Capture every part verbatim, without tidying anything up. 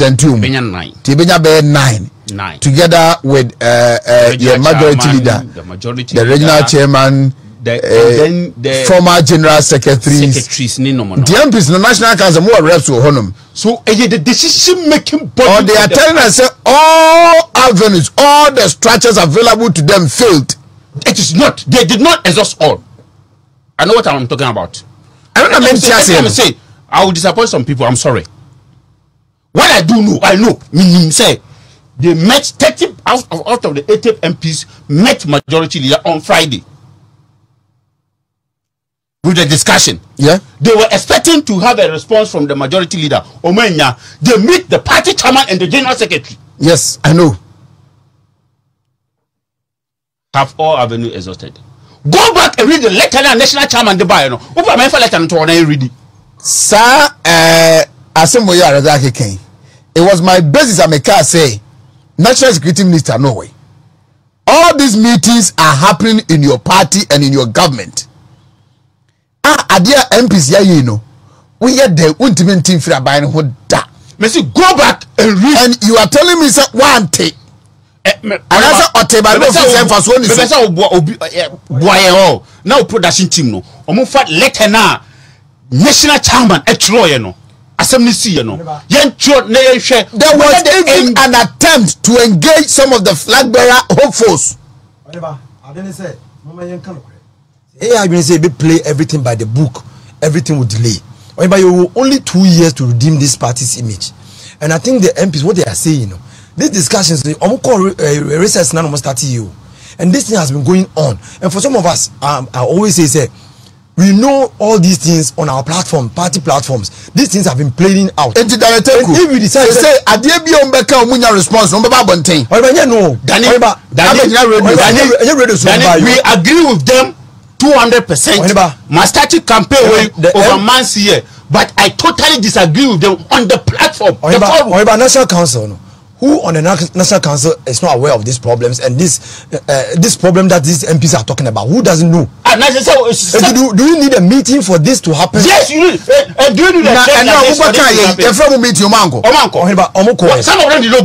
represent you. Nine. nine. Nine. Together with uh, uh, your majority chairman, leader, the, majority the regional leader, chairman, the, uh, then the former general secretaries, secretaries no no no. the M Ps, the national council, more reps will honor. So, uh, the decision making body. Or they are telling us uh, all avenues, all the structures available to them failed. It is not. They did not exhaust all. I know what I'm talking about. I don't know. Say, say, I will disappoint some people. I'm sorry. What I do know, I know. Meaning, say, they met thirty out of, out of the eighty M Ps met majority leader on Friday with the discussion. Yeah, they were expecting to have a response from the majority leader. Omenya, they meet the party chairman and the general secretary. Yes, I know. Have all avenue exhausted. Go back and read the letter and national chairman Dubai. No, over my letter and to read it. Sir, uh, it was my basis. I make say, national security minister, no way. All these meetings are happening in your party and in your government. Ah, adia M Ps, yeah, you know, we are the ultimate team for a buying. Go back and read. And you are telling me, sir, one take. Now production team no. Omufat letter na national chairman etroye no. Assembly see no. There was even an attempt to engage some of the flag bearer hopefuls. I didn't say. I didn't say. They play everything by the book. Everything would delay. You will only two years to redeem this party's image, and I think the M Ps what they are saying, you know. These discussions, the Omuko recess now almost thirty years, and this thing has been going on. And for some of us, um, I always say, say, we know all these things on our platform, party platforms. These things have been playing out. And if we decide, they say, "I dare be on back and win your response." No, Baba Bonte. No, Daniel, Daniel, we agree with them two hundred percent. My static campaign over months here, but I totally disagree with them on the platform. The National Council. No? Who on the National Council is not aware of these problems and this uh, this problem that these M Ps are talking about? Who doesn't know? Uh, uh, do, do you need a meeting for this to happen? Yes, you need. Uh, uh, do you need a meeting? Some of them did not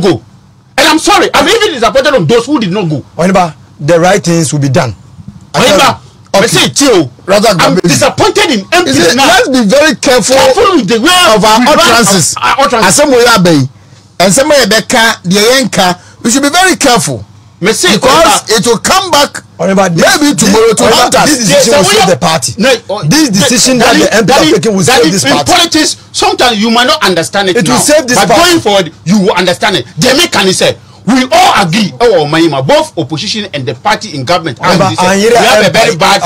go. And I'm sorry, I'm even disappointed on those who did not go. The right things will be done. Okay. I'm disappointed in M Ps now. Let's be very careful, careful with the way of our utterances. And somebody that can, the anchor, we should be very careful. Because uh, it will come back maybe tomorrow to haunt us. This decision will save the party. No, uh, this decision that, that, that, that the M P are taking will save this party. In politics, sometimes you might not understand it. It now, will save this but party. But going forward, you will understand it. The mechanic said, we all agree, oh, my, my, both opposition and the party in government. We have a very bad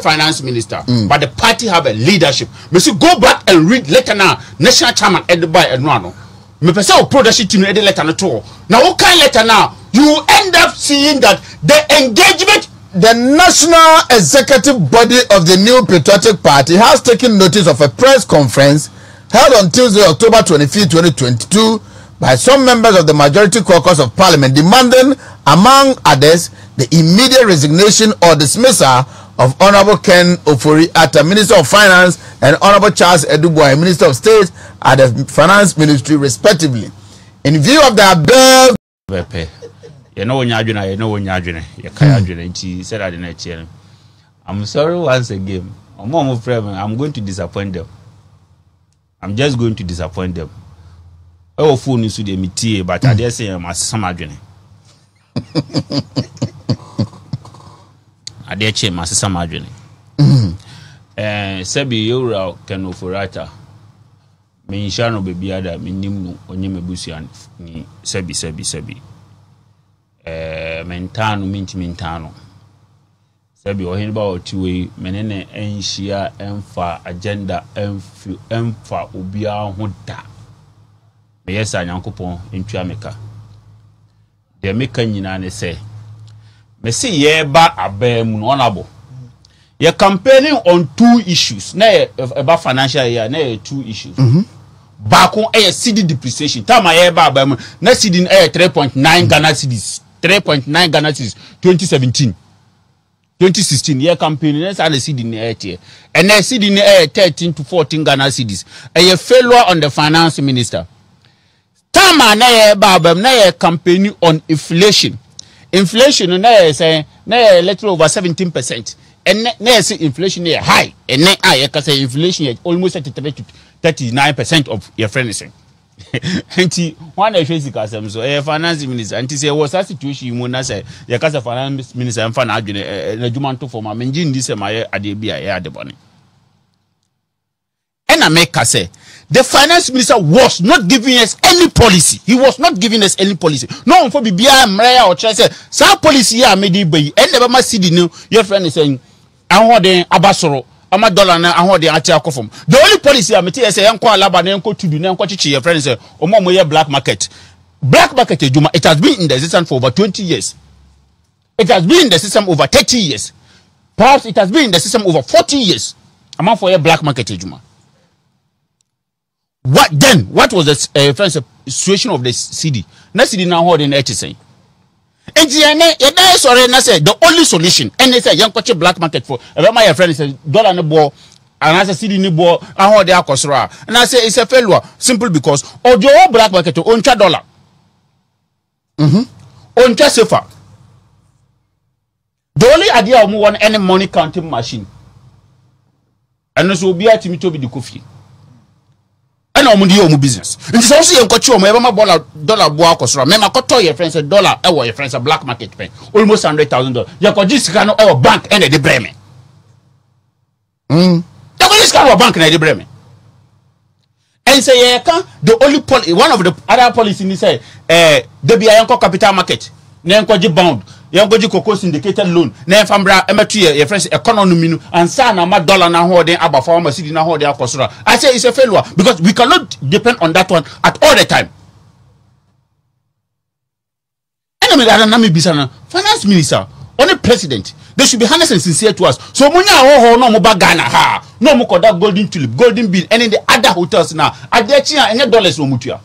finance minister, mm. but the party have a leadership. Must go back and read letter now. National chairman Edubai Enrano. Me person will produce team read letter now. Now, what kind letter now? You end up seeing that the engagement. The national executive body of the new patriotic party has taken notice of a press conference held on Tuesday, October twenty-fifth, twenty twenty-two, by some members of the majority caucus of parliament, demanding, among others, the immediate resignation or dismissal of Honorable Ken Ofori-Atta, Minister of Finance, and Honorable Charles Adu Boahen, Minister of State at the Finance Ministry, respectively. In view of the above, you know when you're you know when you're you said I didn't. I'm sorry once again. I'm going to disappoint them. I'm just going to disappoint them. Oh, phone is with me, but I dare say I'm a summer journey. I dare say, my summer journey. Sebi Yura Ken Ofori-Atta. Me shano baby ada me nimu onyeme busian ni sebi sebi sebi. Eh, mentano minti mentano. Sebi ohenba otiwe menene enshia enfa agenda enfu enfa obia ho da me yesa nyankopon entwa meka de meka nyina ne se me se ye ba abem no onabo ye campaigning on two issues na about financial year na two issues mm -hmm. Bako e C D depreciation tama ye ba abem na C D e three point nine Ghana cedis three point nine Ghana cedis twenty seventeen twenty sixteen year campaign and I see in the air here and I see in the air thirteen to fourteen Ghana cities a failure on the finance minister time na babam na campaign on inflation inflation na say na little over seventeen percent and na see inflation is high and na I can say inflation is almost thirty-nine percent of your friends anti one of the things so a finance minister anti say was that situation you know say your case finance minister am fan adwene na dwuma to for ma menji ndi say ma ade bia ya ade bone and I make say the finance minister was not giving us any policy he was not giving us any policy no one for bia mra or say some policy ya me di bayi and never ma see the new your friend is saying ahoden abasoro ama dollar na aho de atia kofom the only policy am tell say enko alaba na enko tudu na enko chichi your friend say omo mo ye black market black market ejuma it has been in the existence for over twenty years it has been in the system over thirty years perhaps it has been in the system over forty years amount for your black market ejuma what then what was the uh, friends, uh, situation of the city na city na aho de na etisen the only solution and they say young coach black market for my friend is a dollar no ball and I say city no ball and I say it's a failure simple because all the black market on cha dollar mm-hmm on cha sefa the only idea of one any money counting machine and so be at me to be the coffee and I'm doing my business. It is also your country. My mama bought dollar boy across. My mama got your friends a dollar. I was your friends a black market pen. Almost hundred thousand dollars. Your country is going to our bank and they blame me. Hmm. Your country is going to our bank and they blame me. And say yeah, can the only policy one of the other policy is say eh they be your capital market. Your country bound. Your country cocoa syndicated loan. Your family emetry your friends economy and say na my dollar na holding about farmer city na holding across. I say it's a failure because we cannot depend on that one at all the time. And I mean, finance minister, only president, they should be honest and sincere to us. So many are no more Ghana, ha, no more that golden tulip, golden bill, and in the other hotels now. I get here and dollars no mutia.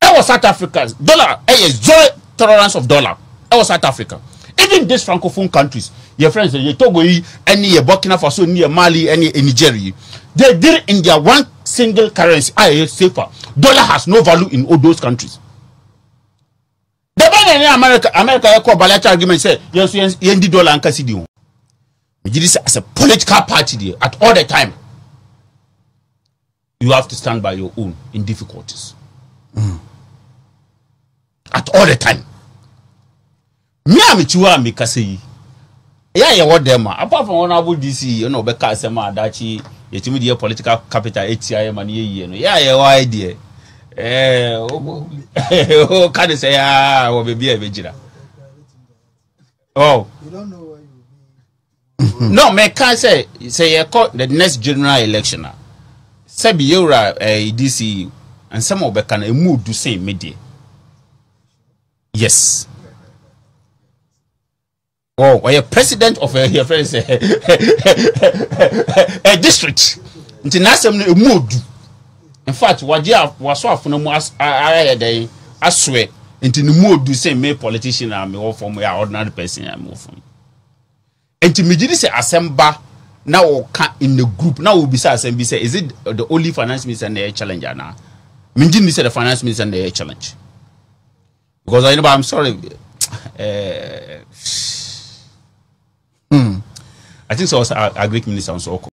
That was South Africa's dollar. A zero tolerance of dollar. That was South Africa. Even these francophone countries, your friends, your Togo, any your Burkina Faso, near Mali, any Nigeria, they deal in their one single currency. I safer. Dollar has no value in all those countries. The bank in America, America, call bilateral agreement say yes, yes, yes, dollar and Cassidio. We did this as a political party there at all the time. You have to stand by your own in difficulties. Mm. At all the time. Me amichua mi kasi. Yeah, yeah, what them apart from honorable D C, you know, Becca Sema Adachi, it's media political capital A T I M and yeah, yeah, yeah, why dear? Eh, oh, can you say, ah, will be a vigila? Oh, you don't know why you no, me can't say, say, you call the next general election. Sebi Yura, a D C, and some of Becca, a mood to say media. Yes. Oh, or a president of a your friends a district. International mood. In fact, what you have was so no more I swear into the mood to say me politician I'm all from where ordinary person I'm all from. And to me this assembly now in the group now will be say assembly say is it the only finance minister and the challenge now? Minjin said the finance minister and the challenge. Because I know I'm sorry. Uh, I think so. I was a, a Greek minister also.